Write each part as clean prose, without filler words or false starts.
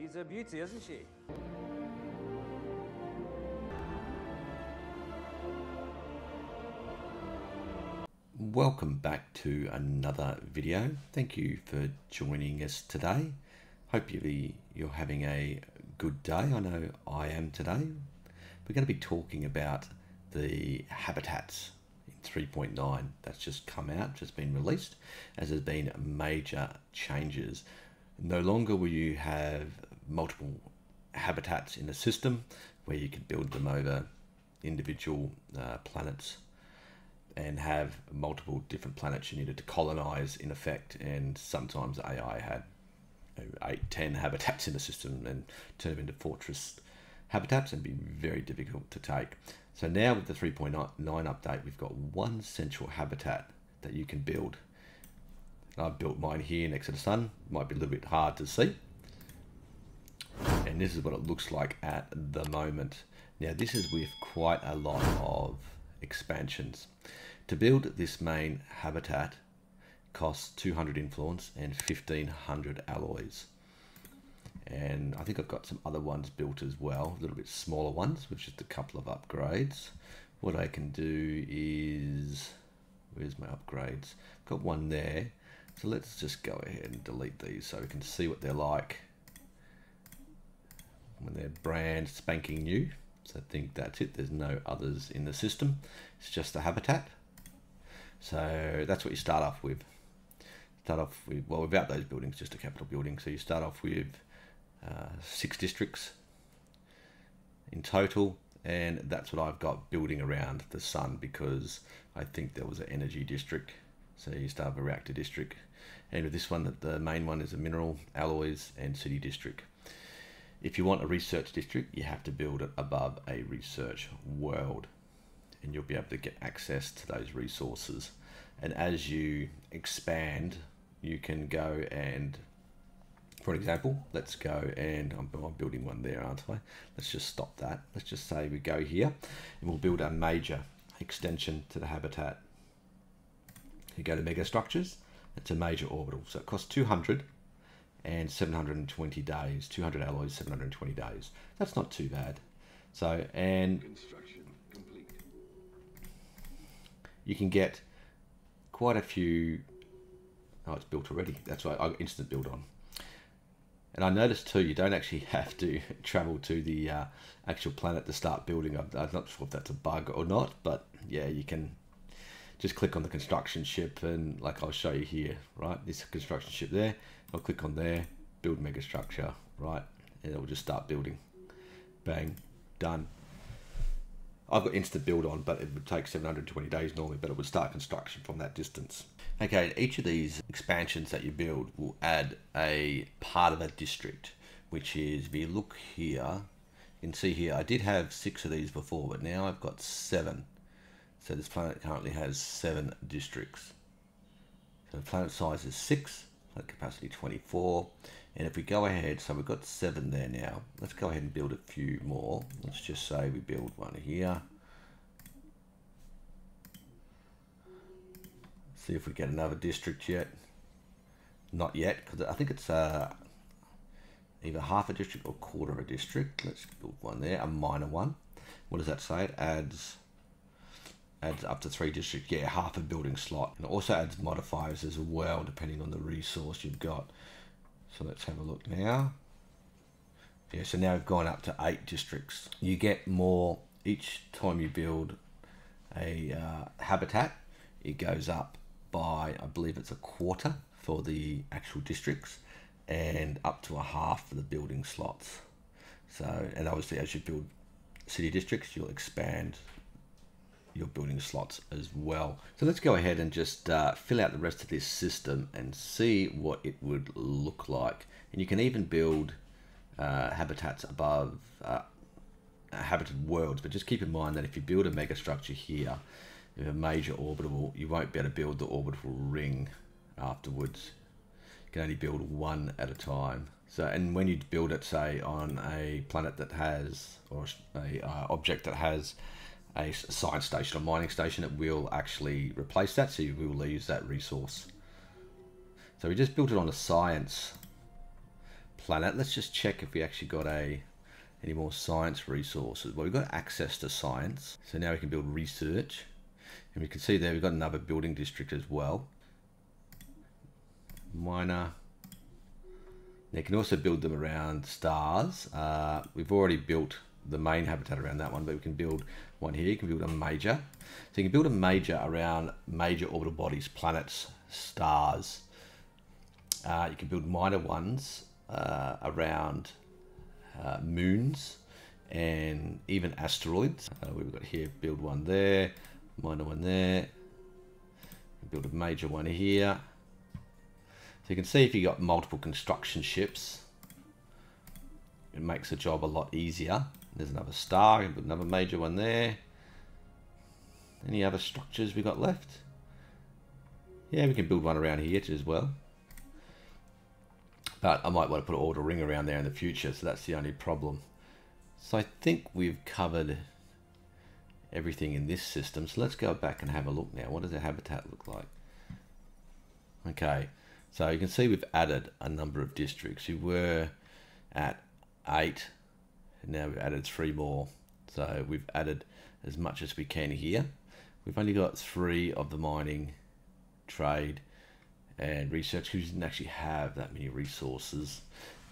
She's a beauty, isn't she? Welcome back to another video. Thank you for joining us today. Hopefully you're having a good day. I know I am today. We're going to be talking about the Habitats in 3.9 that's just come out, just been released, as there's been major changes. No longer will you have multiple habitats in a system where you could build them over individual planets and have multiple different planets you needed to colonize in effect. And sometimes AI had 8-10 habitats in the system and turn them into fortress habitats and be very difficult to take. So now with the 3.9 update, we've got one central habitat that you can build. I've built mine here next to the sun. Might be a little bit hard to see. And this is what it looks like at the moment. Now this is with quite a lot of expansions. To build this main habitat costs 200 influence and 1500 alloys. And I think I've got some other ones built as well, a little bit smaller ones with just a couple of upgrades. What I can do is, where's my upgrades? I've got one there. So let's just go ahead and delete these so we can see what they're like when they're brand spanking new. So I think that's it. There's no others in the system. It's just the habitat. So that's what you start off with. Start off with, well, without those buildings, just a capital building. So you start off with 6 districts in total. And that's what I've got building around the sun, because I think there was an energy district. So you start with a reactor district. And with this one, the main one is a mineral, alloys, and city district. If you want a research district, you have to build it above a research world. And you'll be able to get access to those resources. And as you expand, you can go and, for example, let's go and, I'm building one there, aren't I? Let's just stop that. Let's just say we go here and we'll build a major extension to the habitat. You go to mega structures, it's a major orbital. So it costs 200 and 720 days, 200 alloys, 720 days. That's not too bad. So, and construction complete. You can get quite a few, oh, it's built already. That's right, I instant build on. And I noticed too, you don't actually have to travel to the actual planet to start building. I'm not sure if that's a bug or not, but yeah, you can just click on the construction ship, and like I'll show you here, right? This construction ship there, I'll click on there, build mega structure, right? And it'll just start building. Bang, done. I've got instant build on, but it would take 720 days normally, but it would start construction from that distance. Okay, each of these expansions that you build will add a part of a district, which is, if you look here, you can see here, I did have 6 of these before, but now I've got 7. So this planet currently has 7 districts. So the planet size is 6, planet capacity 24. And if we go ahead, so we've got 7 there now. Let's go ahead and build a few more. Let's just say we build one here. See if we get another district yet. Not yet, because I think it's either half a district or quarter of a district. Let's build one there, a minor one. What does that say? It adds up to 3 districts, yeah, half a building slot. And it also adds modifiers as well, depending on the resource you've got. So let's have a look now. Yeah, so now we've gone up to 8 districts. You get more each time you build a habitat. It goes up by, I believe it's a quarter for the actual districts and up to a half for the building slots. So, and obviously as you build city districts, you'll expand your building slots as well. So let's go ahead and just fill out the rest of this system and see what it would look like. And you can even build habitats above habited worlds, but just keep in mind that if you build a mega structure here, a major orbital, you won't be able to build the orbital ring afterwards. You can only build one at a time. So, and when you build it, say on a planet that has, or a object that has a science station or mining station, it will actually replace that, so you will lose that resource. So we just built it on a science planet. Let's just check if we actually got any more science resources. Well, we've got access to science, so now we can build research. And we can see there we've got another building district as well. Minor. They can also build them around stars. We've already built the main habitat around that one, but we can build one here. You can build a major. So you can build a major around major orbital bodies, planets, stars. You can build minor ones around moons and even asteroids. We've got here, build one there, minor one there, build a major one here. So you can see if you got multiple construction ships, it makes the job a lot easier. There's another star, and another major one there. Any other structures we got left? Yeah, we can build one around here as well. But I might want to put an order ring around there in the future, so that's the only problem. So I think we've covered everything in this system. So let's go back and have a look now. What does the habitat look like? Okay. So you can see we've added a number of districts. We were at 8, and now we've added 3 more. So we've added as much as we can here. We've only got 3 of the mining, trade, and research, because we didn't actually have that many resources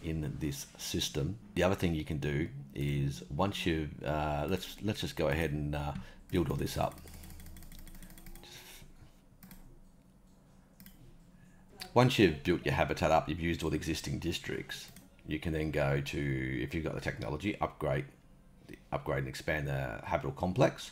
in this system. The other thing you can do is once you let's just go ahead and build all this up. Once you've built your habitat up, you've used all the existing districts, you can then go to, if you've got the technology, upgrade and expand the habitable complex.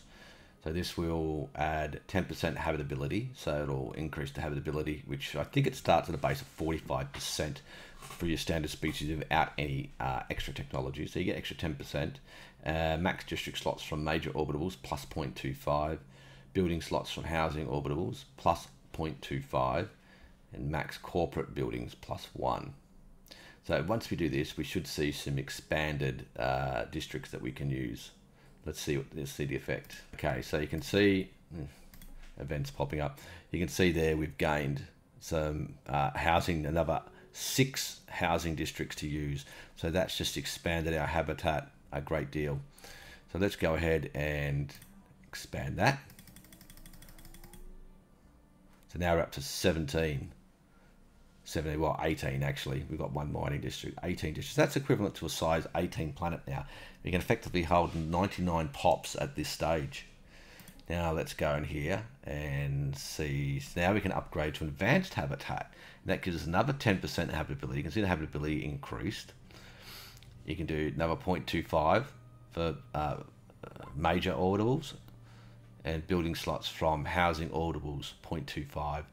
So this will add 10% habitability, so it'll increase the habitability, which I think it starts at a base of 45% for your standard species without any extra technology. So you get extra 10%, max district slots from major orbitables plus 0.25, building slots from housing orbitables plus 0.25, and max corporate buildings plus 1. So once we do this, we should see some expanded districts that we can use. Let's see the effect. Okay, so you can see events popping up. You can see there we've gained some housing, another 6 housing districts to use. So that's just expanded our habitat a great deal. So let's go ahead and expand that. So now we're up to 18 actually. We've got one mining district, 18 districts. That's equivalent to a size 18 planet now. We can effectively hold 99 pops at this stage. Now let's go in here and see. So now we can upgrade to advanced habitat. And that gives us another 10% habitability. You can see the habitability increased. You can do another 0.25 for major orbitables, and building slots from housing orbitables 0.25,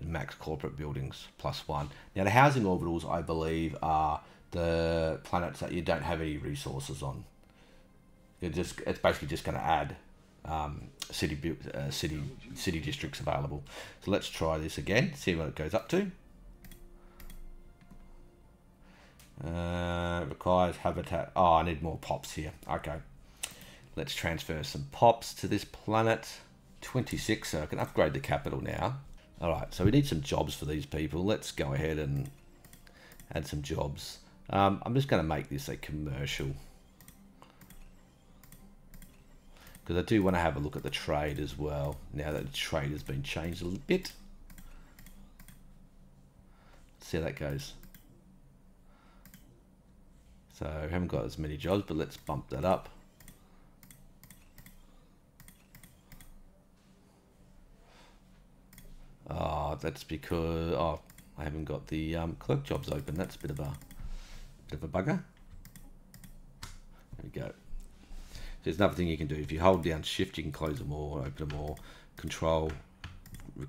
and max corporate buildings plus 1. Now the housing orbitals, I believe, are the planets that you don't have any resources on. It's basically just going to add city districts available. So let's try this again, see what it goes up to. Requires habitat. Oh, I need more pops here. Okay. Let's transfer some pops to this planet. 26, so I can upgrade the capital now. All right, so we need some jobs for these people. Let's go ahead and add some jobs. I'm just going to make this a commercial, because I do want to have a look at the trade as well, now that the trade has been changed a little bit. Let's see how that goes. So we haven't got as many jobs, but let's bump that up. Oh, that's because I haven't got the clerk jobs open. That's a bit of a bugger. There we go. There's another thing you can do. If you hold down shift, you can close them all, open them all. Control,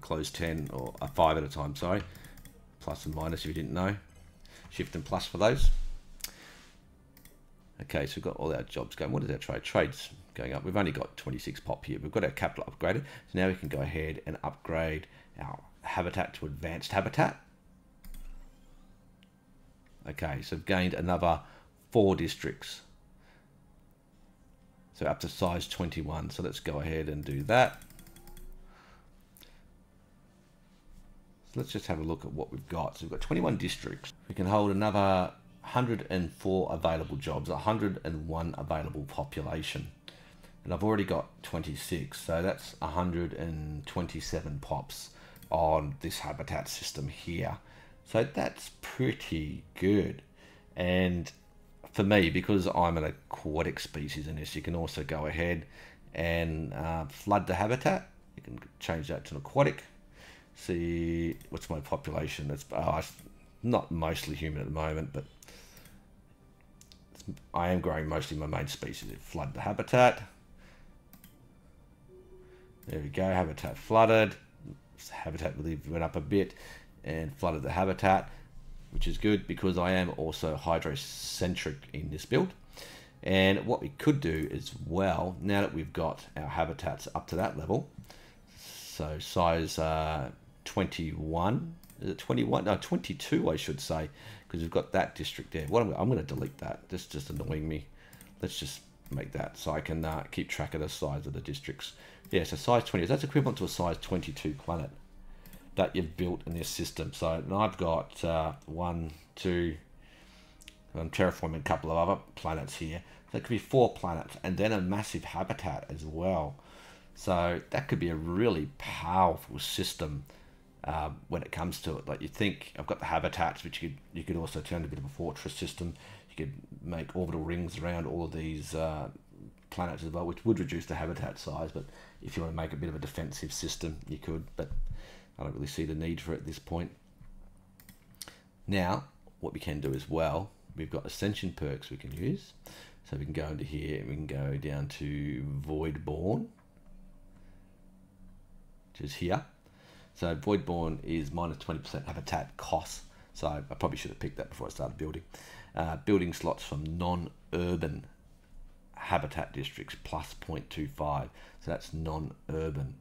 close 10 or 5 at a time. Sorry, plus and minus. If you didn't know, shift and plus for those. Okay, so we've got all our jobs going. What is our trade? Trade's going up. We've only got 26 pop here. We've got our capital upgraded, so now we can go ahead and upgrade our habitat to advanced habitat. Okay, so we've gained another 4 districts, so up to size 21. So let's go ahead and do that. So let's just have a look at what we've got. So we've got 21 districts. We can hold another 104 available jobs, 101 available population. And I've already got 26, so that's 127 pops on this habitat system here. So that's pretty good. And for me, because I'm an aquatic species in this, you can also go ahead and flood the habitat. You can change that to an aquatic. See, what's my population? That's not mostly human at the moment, but I am growing mostly my main species. Flood the habitat. There we go, habitat flooded. Habitat really went up a bit and flooded the habitat, which is good because I am also hydrocentric in this build. And what we could do as well, now that we've got our habitats up to that level, so size 21, is it 21? No, 22 I should say, because we've got that district there. What I'm going to delete that. That's just annoying me. Let's just make that so I can keep track of the size of the districts. Yeah, so size 20, that's equivalent to a size 22 planet that you've built in this system. So, and I've got I'm terraforming a couple of other planets here. That could be 4 planets and then a massive habitat as well. So that could be a really powerful system when it comes to it. Like, you think I've got the habitats, which you could also turn a bit of a fortress system. You could make orbital rings around all of these planets as well, which would reduce the habitat size, but if you want to make a bit of a defensive system, you could, but I don't really see the need for it at this point. Now, what we can do as well, we've got ascension perks we can use. So we can go into here, and we can go down to Voidborne, which is here. So Voidborne is -20% habitat cost. So I probably should have picked that before I started building. Building slots from non-urban habitat districts plus 0.25, so that's non-urban,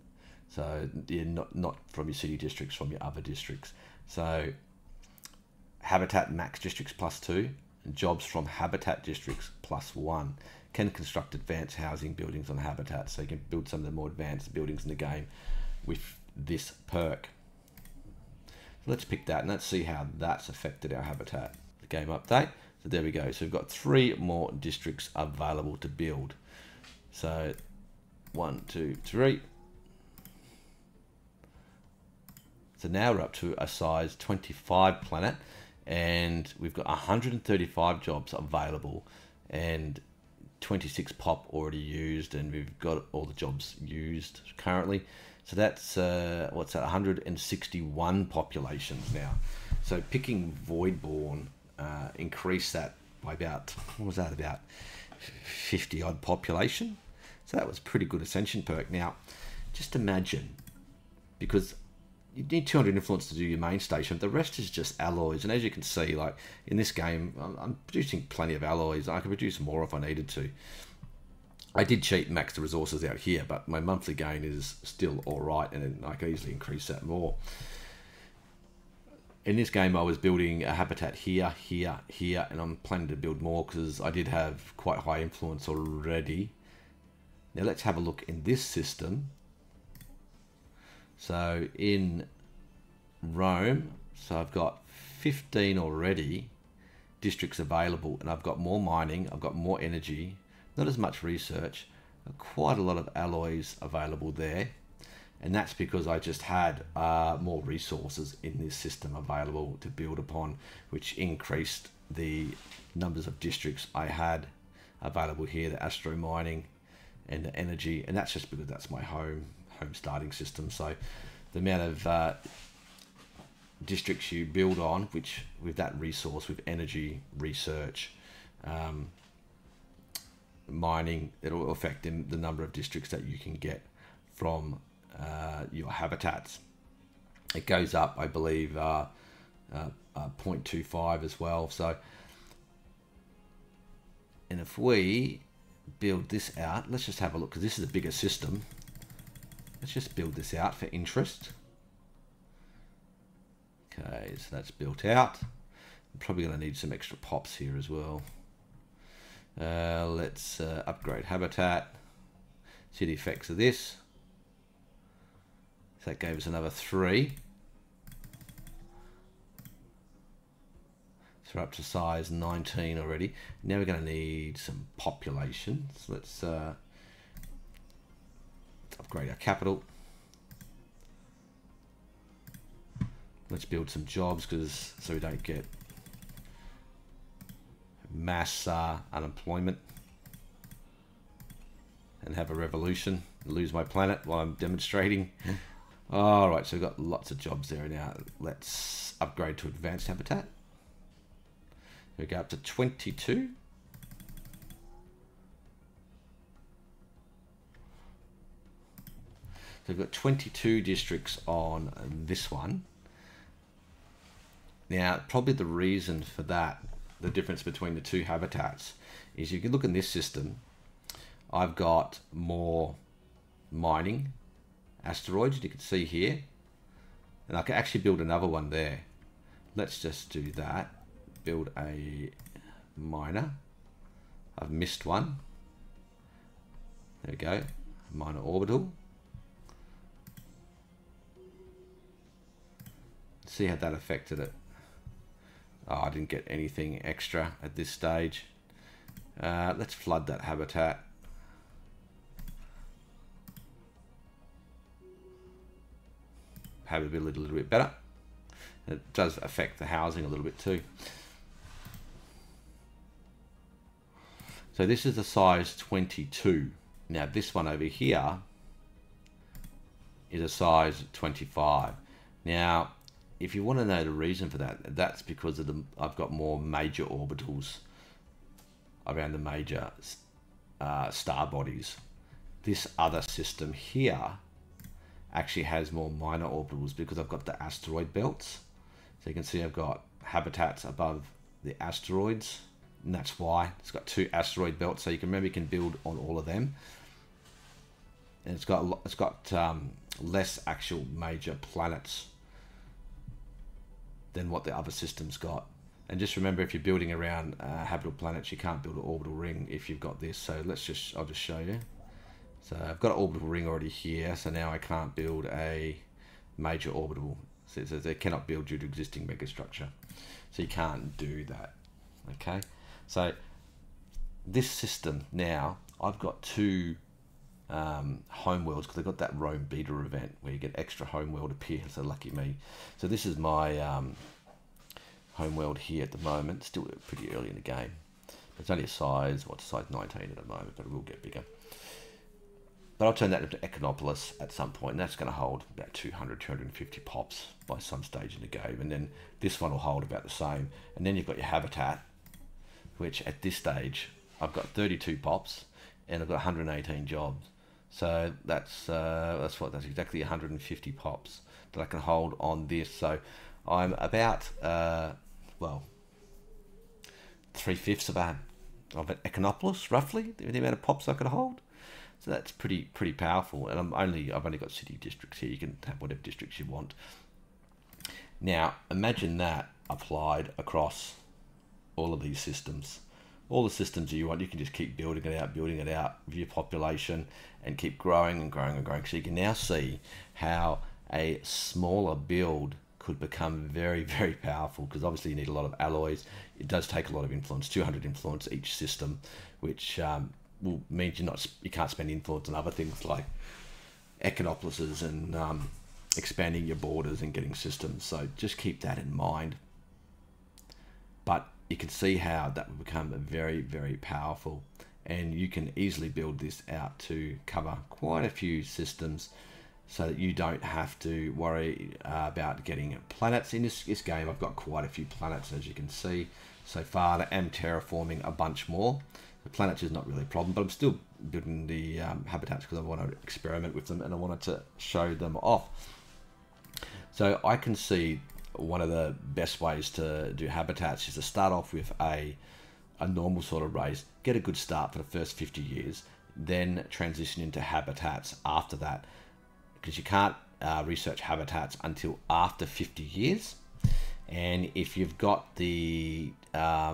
so you're not from your city districts, from your other districts. So habitat max districts plus 2, and jobs from habitat districts plus 1. Can construct advanced housing buildings on habitat, so you can build some of the more advanced buildings in the game with this perk. So let's pick that and let's see how that's affected our habitat. The game update. So there we go. So we've got 3 more districts available to build. So 1, 2, 3. So now we're up to a size 25 planet and we've got 135 jobs available and 26 pop already used, and we've got all the jobs used currently. So that's, what's that, 161 populations now. So picking Voidborne increase that by about, what was that, about 50 odd population. So that was pretty good ascension perk. Now just imagine, because you need 200 influence to do your main station, the rest is just alloys, and as you can see, like in this game I'm producing plenty of alloys. I could produce more if I needed to. I did cheat and max the resources out here, but my monthly gain is still all right, and I can easily increase that more. In this game, I was building a habitat here, here, here, and I'm planning to build more because I did have quite high influence already. Now let's have a look in this system. So in Rome, so I've got 15 already districts available, and I've got more mining, I've got more energy, not as much research, quite a lot of alloys available there. And that's because I just had more resources in this system available to build upon, which increased the numbers of districts I had available here, the astro mining and the energy. And that's just because that's my home starting system. So the amount of districts you build on, which with that resource, with energy, research, mining, it'll affect the number of districts that you can get from your habitats. It goes up, I believe, 0.25 as well. So, and if we build this out, let's just have a look, because this is a bigger system. Let's just build this out for interest. Okay, so that's built out. I'm probably going to need some extra pops here as well. Let's upgrade habitat. See the effects of this. So that gave us another 3. So we're up to size 19 already. Now we're going to need some population. So let's upgrade our capital. Let's build some jobs so we don't get mass unemployment and have a revolution and lose my planet while I'm demonstrating. Alright, so we've got lots of jobs there now. Let's upgrade to advanced habitat. We go up to 22. So we've got 22 districts on this one. Now, probably the reason for that, the difference between the two habitats, is you can look in this system, I've got more mining asteroids, you can see here, and I can actually build another one there. Let's just do that. Build a miner. I've missed one. There we go. Miner orbital. See how that affected it. Oh, I didn't get anything extra at this stage. Let's flood that habitat. Habitability a little bit better. It does affect the housing a little bit too. So this is the size 22. Now this one over here is a size 25. Now, if you want to know the reason for that, that's because of I've got more major orbitals around the major star bodies. This other system here actually has more minor orbitals because I've got the asteroid belts. So you can see I've got habitats above the asteroids, and that's why it's got two asteroid belts. So you can remember you can build on all of them, and it's got less actual major planets than what the other system's got. And just remember, if you're building around habitable planets, you can't build an orbital ring if you've got this. So I'll just show you. So I've got an orbital ring already here, so now I can't build a major orbital. So it says they cannot build due to existing megastructure. So you can't do that, okay? So this system now, I've got two homeworlds, because they've got that Rome beta event where you get extra homeworld appear, so lucky me. So this is my homeworld here at the moment, still pretty early in the game. It's only a size, size 19 at the moment, but it will get bigger. But I'll turn that into Ecumenopolis at some point, and that's going to hold about 200, 250 pops by some stage in the game, and then this one will hold about the same. And then you've got your habitat, which at this stage, I've got 32 pops, and I've got 118 jobs. So that's exactly 150 pops that I can hold on this. So I'm about 3/5 of an Ecumenopolis, roughly, the amount of pops I could hold. So that's pretty powerful. And I've only got city districts here. You can have whatever districts you want. Now imagine that applied across all of these systems. All the systems you want, you can just keep building it out, view population, and keep growing and growing and growing. So you can now see how a smaller build could become very, very powerful, because obviously you need a lot of alloys. It does take a lot of influence, 200 influence each system, which means you can't spend influence on other things like Ecumenopolises and expanding your borders and getting systems. So just keep that in mind. But you can see how that will become very, very powerful, and you can easily build this out to cover quite a few systems, so that you don't have to worry about getting planets. In this game, I've got quite a few planets, as you can see so far. I am terraforming a bunch more. The planets is not really a problem, but I'm still building the habitats because I want to experiment with them and I wanted to show them off. So I can see one of the best ways to do habitats is to start off with a normal sort of race, get a good start for the first 50 years, then transition into habitats after that, because you can't research habitats until after 50 years. And if you've got the, I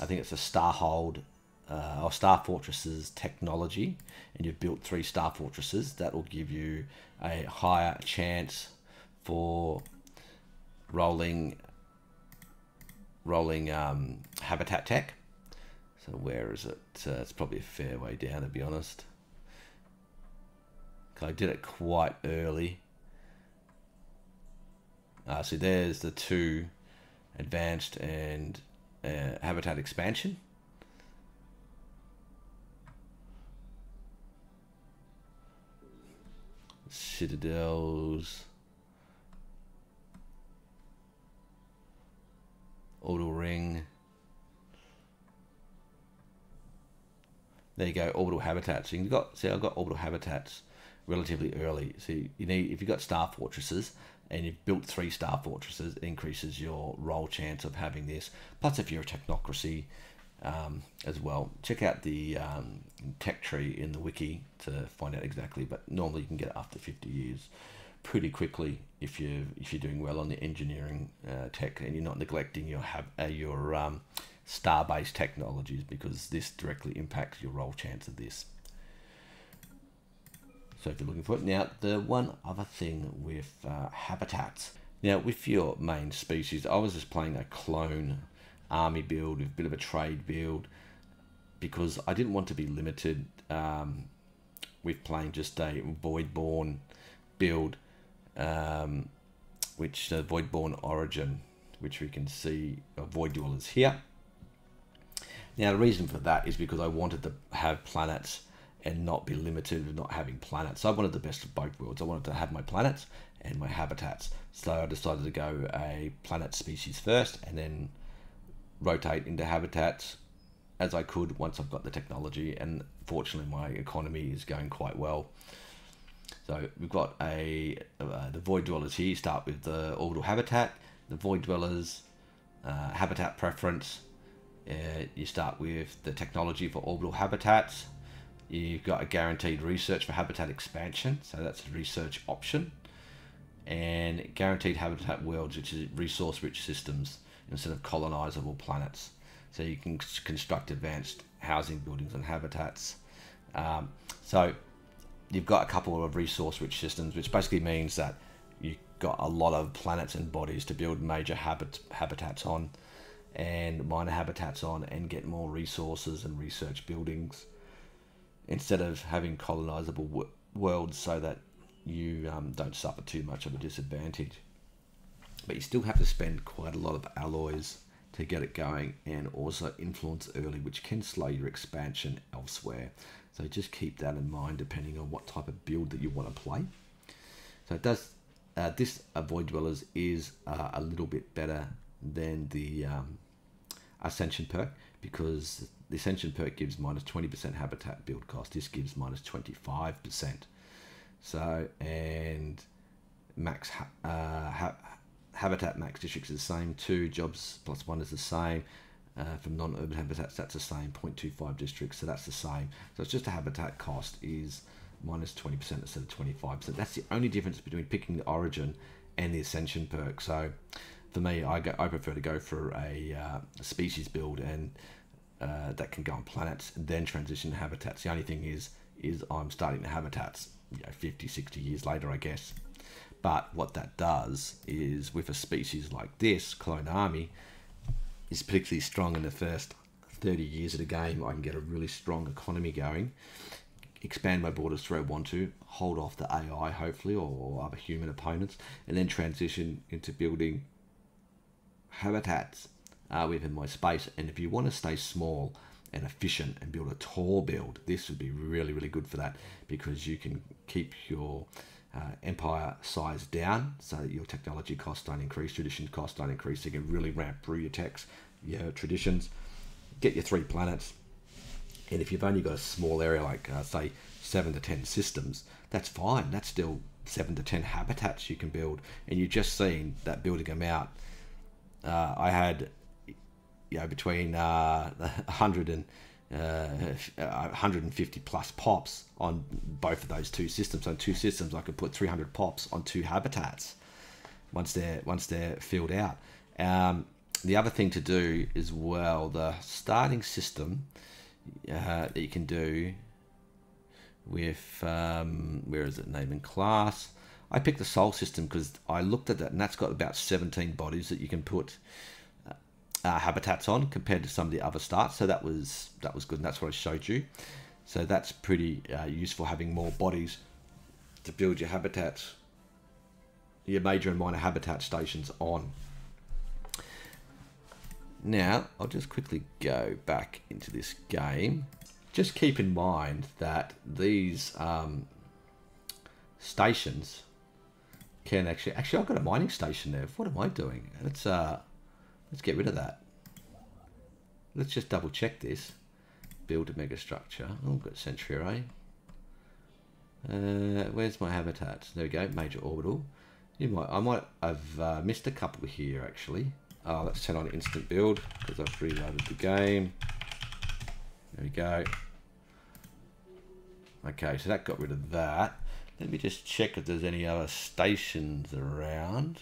think it's a Starhold or Star Fortresses technology, and you've built 3 Star Fortresses, that will give you a higher chance for rolling rolling habitat tech. So where is it? It's probably a fair way down, to be honest. I did it quite early. So there's the two, advanced and habitat expansion. Citadels, orbital ring. There you go, orbital habitats. So you've got, see, I've got orbital habitats relatively early. So you need, if you've got star fortresses and you've built 3 star fortresses, it increases your roll chance of having this. Plus, if you're a technocracy as well, check out the tech tree in the wiki to find out exactly. But normally, you can get it after 50 years pretty quickly if you're doing well on the engineering tech and you're not neglecting your star-based technologies, because this directly impacts your roll chance of this. So if you're looking for it. Now, the one other thing with habitats. Now, with your main species, I was just playing a clone army build with a bit of a trade build, because I didn't want to be limited with playing just a Voidborne build, which Voidborne origin, which we can see Void Dwellers here. Now, the reason for that is because I wanted to have planets and not be limited with not having planets. So I wanted the best of both worlds. I wanted to have my planets and my habitats. So I decided to go a planet species first and then rotate into habitats as I could once I've got the technology. And fortunately, my economy is going quite well. So we've got the Void Dwellers here. You start with the orbital habitat, the Void Dwellers, habitat preference. You start with the technology for orbital habitats. You've got a guaranteed research for habitat expansion, so that's a research option, and guaranteed habitat worlds, which is resource-rich systems instead of colonizable planets. So you can construct advanced housing, buildings, and habitats. So you've got a couple of resource-rich systems, which basically means that you've got a lot of planets and bodies to build major habitats on, and minor habitats on, and get more resources and research buildings, instead of having colonizable worlds, so that you don't suffer too much of a disadvantage. But you still have to spend quite a lot of alloys to get it going, and also influence early, which can slow your expansion elsewhere. So just keep that in mind, depending on what type of build that you want to play. So it does, this Void Dwellers is a little bit better than the Ascension perk, because the Ascension perk gives minus 20% habitat build cost. This gives minus 25%. So, and max habitat max districts is the same. 2 jobs plus 1 is the same. From non-urban habitats, that's the same. 0.25 districts, so that's the same. So it's just the habitat cost is minus 20% instead of 25%. That's the only difference between picking the origin and the Ascension perk. So for me, I prefer to go for a species build, and that can go on planets and then transition to habitats. The only thing is I'm starting the habitats, 50, 60 years later, I guess. But what that does is, with a species like this, Clone Army is particularly strong in the first 30 years of the game. I can get a really strong economy going, expand my borders where I want to, hold off the AI, hopefully, or other human opponents, and then transition into building habitats within my space. And if you want to stay small and efficient and build a tall build, this would be really, really good for that, because you can keep your empire size down so that your technology costs don't increase, tradition costs don't increase. So you can really ramp through your techs, your traditions, get your 3 planets. And if you've only got a small area, like say 7 to 10 systems, that's fine. That's still 7 to 10 habitats you can build. And you've just seen that building them out. I had between 150 plus pops on both of those 2 systems. On 2 systems, I could put 300 pops on 2 habitats once they're filled out. The other thing to do as well, the starting system that you can do with where is it? Name and class. I picked the soul system because I looked at that, and that's got about 17 bodies that you can put habitats on compared to some of the other starts. So that was good, and that's what I showed you. So that's pretty useful, having more bodies to build your habitats, your major and minor habitat stations on. Now, I'll just quickly go back into this game. Just keep in mind that these stations can actually I've got a mining station there. What am I doing? Let's get rid of that. Let's just double check this. Build a mega structure. Oh, I've got sentry array. Where's my habitats? There we go. Major orbital. I might have missed a couple here actually. Let's turn on instant build because I've reloaded the game. There we go. Okay, so that got rid of that. Let me just check if there's any other stations around.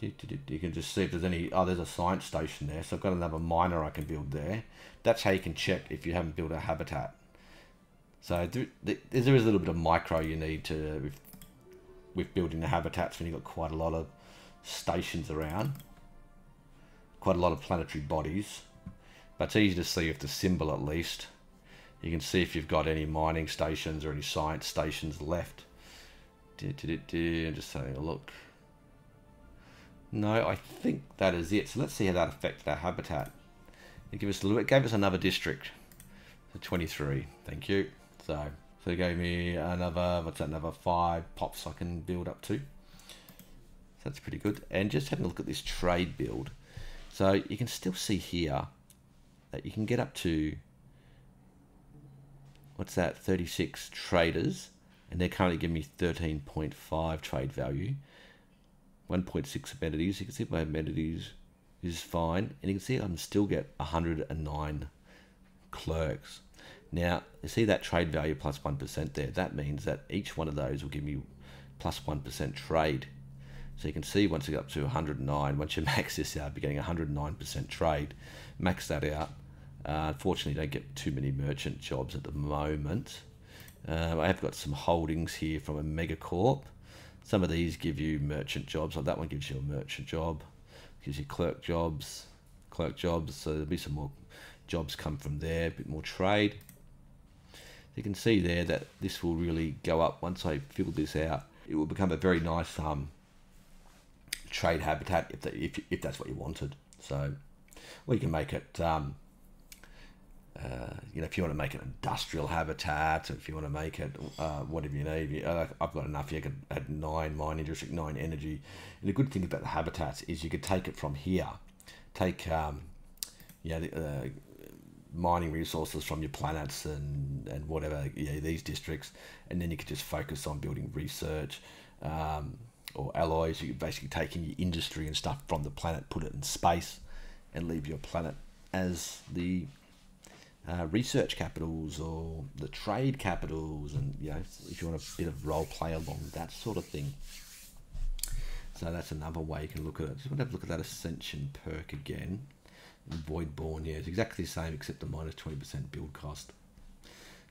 You can just see if there's any... Oh, there's a science station there. So I've got another miner I can build there. That's how you can check if you haven't built a habitat. So there is a little bit of micro you need to... With building the habitats, when you've got quite a lot of stations around. Quite a lot of planetary bodies. But it's easy to see if the symbol, at least. You can see if you've got any mining stations or any science stations left. I'm just having a look. No, I think that is it. So let's see how that affects our habitat. It gave us another district. So 23. Thank you. So it gave me another, what's that, another 5 pops I can build up to. So that's pretty good. And just having a look at this trade build. So you can still see here that you can get up to, what's that, 36 traders. And they're currently giving me 13.5 trade value. 1.6 amenities. You can see my amenities is fine, and you can see I can still get 109 clerks. Now you see that trade value plus 1% there. That means that each one of those will give me plus 1% trade. So you can see once you get up to 109, once you max this out, you're getting 109% trade. Max that out. Unfortunately, don't get too many merchant jobs at the moment. I have got some holdings here from a megacorp. Some of these give you merchant jobs, like that one gives you a merchant job, gives you clerk jobs, so there'll be some more jobs come from there, a bit more trade. You can see there that this will really go up. Once I fill this out, it will become a very nice trade habitat if that's what you wanted. So, or you can make it, if you want to make an industrial habitat, or if you want to make it whatever you need. I've got enough here. I could add 9 mining district, 9 energy. And the good thing about the habitats is you could take it from here. Take mining resources from your planets and whatever, these districts, and then you could just focus on building research or alloys. You're basically taking your industry and stuff from the planet, put it in space, and leave your planet as the research capitals or the trade capitals, and if you want a bit of role play along that sort of thing. So that's another way you can look at it. Just want to have a look at that ascension perk again. Voidborne, yeah, it's exactly the same except the minus 20% build cost.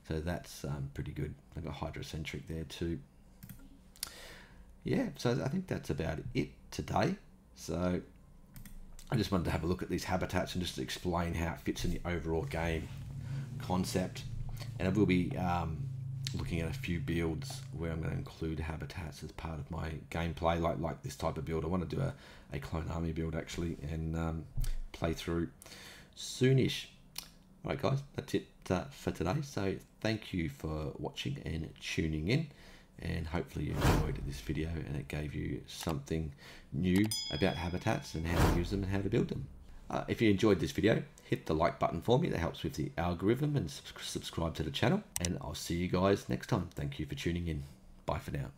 So that's pretty good. I've got Hydrocentric there too. Yeah, so I think that's about it today. So I just wanted to have a look at these habitats and just explain how it fits in the overall game concept. And I will be looking at a few builds where I'm going to include habitats as part of my gameplay, like this type of build. I want to do a Clone Army build actually, and play through soonish. All right, guys, that's it for today. So thank you for watching and tuning in. And hopefully you enjoyed this video and it gave you something new about habitats and how to use them and how to build them. If you enjoyed this video, hit the like button for me. That helps with the algorithm, and subscribe to the channel. And I'll see you guys next time. Thank you for tuning in. Bye for now.